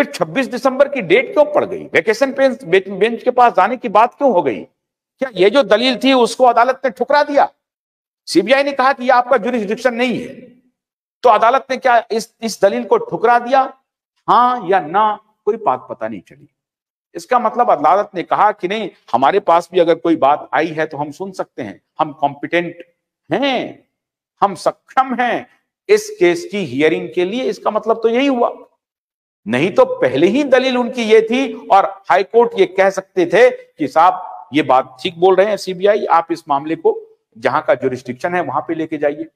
फिर 26 दिसंबर की डेट क्यों पड़ गई? वैकेशन बेंच के पास जाने की बात क्यों हो गई? क्या ये जो दलील थी उसको अदालत ने ठुकरा दिया? सीबीआई ने कहा कि यह आपका जुरिसडिक्शन नहीं है, तो अदालत ने क्या इस दलील को ठुकरा दिया? हाँ या ना, कोई बात पता नहीं चली। इसका मतलब अदालत ने कहा कि नहीं, हमारे पास भी अगर कोई बात आई है तो हम सुन सकते हैं, हम कॉम्पिटेंट हैं, हम सक्षम हैं इस केस की हियरिंग के लिए। इसका मतलब तो यही हुआ, नहीं तो पहले ही दलील उनकी ये थी और हाईकोर्ट ये कह सकते थे कि साहब ये बात ठीक बोल रहे हैं सीबीआई, आप इस मामले को जहां का जुरिस्डिक्शन है वहां पे लेके जाइए।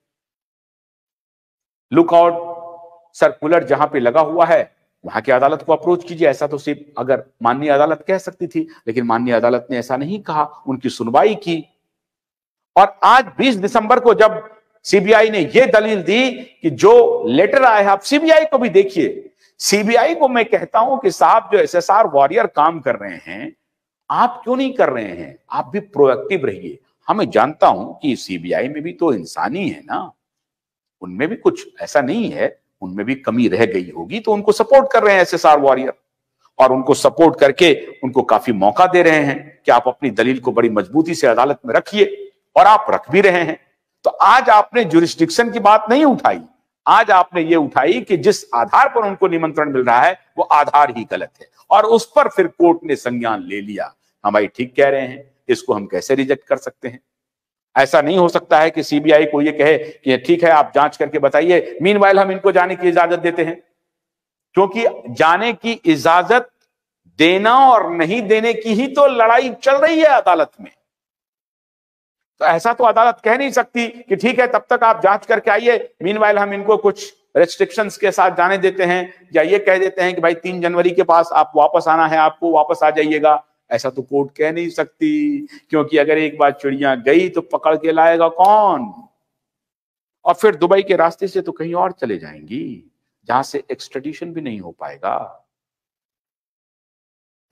लुकआउट सर्कुलर जहां पे लगा हुआ है वहां की अदालत को अप्रोच कीजिए, ऐसा तो सिर्फ अगर माननीय अदालत कह सकती थी, लेकिन माननीय अदालत ने ऐसा नहीं कहा, उनकी सुनवाई की। और आज 20 दिसंबर को जब सीबीआई ने यह दलील दी कि जो लेटर आया है, आप सीबीआई को भी देखिए, सीबीआई को मैं कहता हूं कि साहब जो एसएसआर वॉरियर काम कर रहे हैं आप क्यों नहीं कर रहे हैं, आप भी प्रोएक्टिव रहिए। हमें जानता हूं कि सीबीआई में भी तो इंसान ही है ना, उनमें भी कुछ ऐसा नहीं है, उनमें भी कमी रह गई होगी, तो उनको सपोर्ट कर रहे हैं एसएसआर वॉरियर, और उनको सपोर्ट करके उनको काफी मौका दे रहे हैं कि आप अपनी दलील को बड़ी मजबूती से अदालत में रखिए, और आप रख भी रहे हैं। तो आज आपने जुरिस्डिक्शन की बात नहीं उठाई, आज आपने ये उठाई कि जिस आधार पर उनको निमंत्रण मिल रहा है वो आधार ही गलत है, और उस पर फिर कोर्ट ने संज्ञान ले लिया। हम भाई ठीक कह रहे हैं, इसको हम कैसे रिजेक्ट कर सकते हैं? ऐसा नहीं हो सकता है कि सीबीआई को ये कहे कि ठीक है आप जांच करके बताइए, मीनवाइल हम इनको जाने की इजाजत देते हैं, क्योंकि जाने की इजाजत देना और नहीं देने की ही तो लड़ाई चल रही है अदालत में। तो ऐसा तो अदालत कह नहीं सकती कि ठीक है तब तक आप जांच करके आइए, मीनवाइल हम इनको कुछ रेस्ट्रिक्शंस के साथ जाने देते हैं, या ये कह देते हैं कि भाई 3 जनवरी के पास आप वापस आना है, आपको वापस आ जाइएगा। ऐसा तो कोर्ट कह नहीं सकती, क्योंकि अगर एक बार चिड़िया गई तो पकड़ के लाएगा कौन, और फिर दुबई के रास्ते से तो कहीं और चले जाएंगी जहां से एक्सट्रैडिशन भी नहीं हो पाएगा।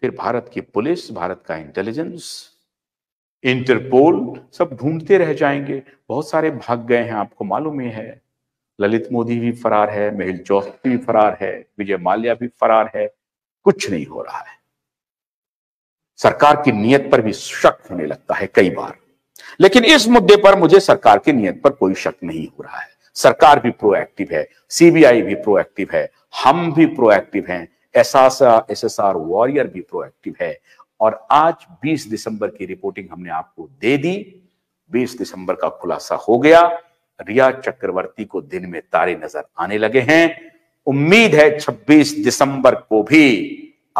फिर भारत की पुलिस, भारत का इंटेलिजेंस, इंटरपोल सब ढूंढते रह जाएंगे। बहुत सारे भाग गए हैं, आपको मालूम ही है, ललित मोदी भी फरार है, मेहुल चौकसी भी फरार है, विजय माल्या भी फरार है, कुछ नहीं हो रहा है। सरकार की नीयत पर भी शक होने लगता है कई बार, लेकिन इस मुद्दे पर मुझे सरकार की नीयत पर कोई शक नहीं हो रहा है। सरकार भी प्रोएक्टिव है, सीबीआई भी प्रोएक्टिव है, हम भी प्रोएक्टिव हैं, एसएसआर वॉरियर भी प्रोएक्टिव है। और आज 20 दिसंबर की रिपोर्टिंग हमने आपको दे दी, 20 दिसंबर का खुलासा हो गया, रिया चक्रवर्ती को दिन में तारे नजर आने लगे हैं। उम्मीद है 26 दिसंबर को भी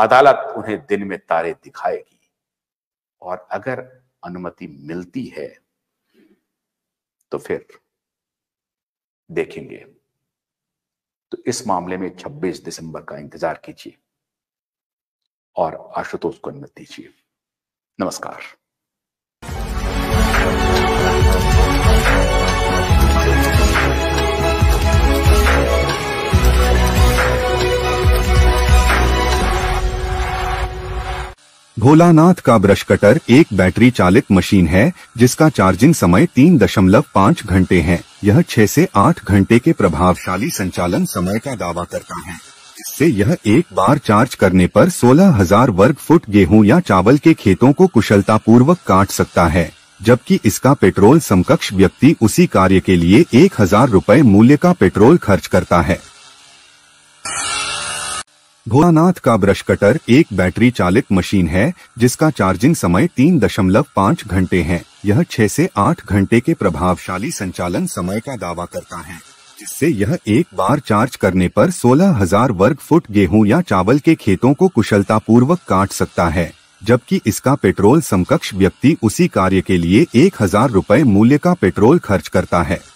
अदालत उन्हें दिन में तारे दिखाएगी, और अगर अनुमति मिलती है तो फिर देखेंगे। तो इस मामले में 26 दिसंबर का इंतजार कीजिए और आशुतोष को अनुमति दीजिए। नमस्कार। भोलानाथ का ब्रश कटर एक बैटरी चालित मशीन है जिसका चार्जिंग समय 3.5 घंटे है। यह 6 से 8 घंटे के प्रभावशाली संचालन समय का दावा करता है। इससे यह एक बार चार्ज करने पर 16,000 वर्ग फुट गेहूं या चावल के खेतों को कुशलतापूर्वक काट सकता है, जबकि इसका पेट्रोल समकक्ष व्यक्ति उसी कार्य के लिए 1,000 रुपये मूल्य का पेट्रोल खर्च करता है। भोलानाथ का ब्रश कटर एक बैटरी चालित मशीन है जिसका चार्जिंग समय 3.5 घंटे है। यह 6 से 8 घंटे के प्रभावशाली संचालन समय का दावा करता है। इससे यह एक बार चार्ज करने पर 16,000 वर्ग फुट गेहूं या चावल के खेतों को कुशलतापूर्वक काट सकता है, जबकि इसका पेट्रोल समकक्ष व्यक्ति उसी कार्य के लिए 1,000 रुपये मूल्य का पेट्रोल खर्च करता है।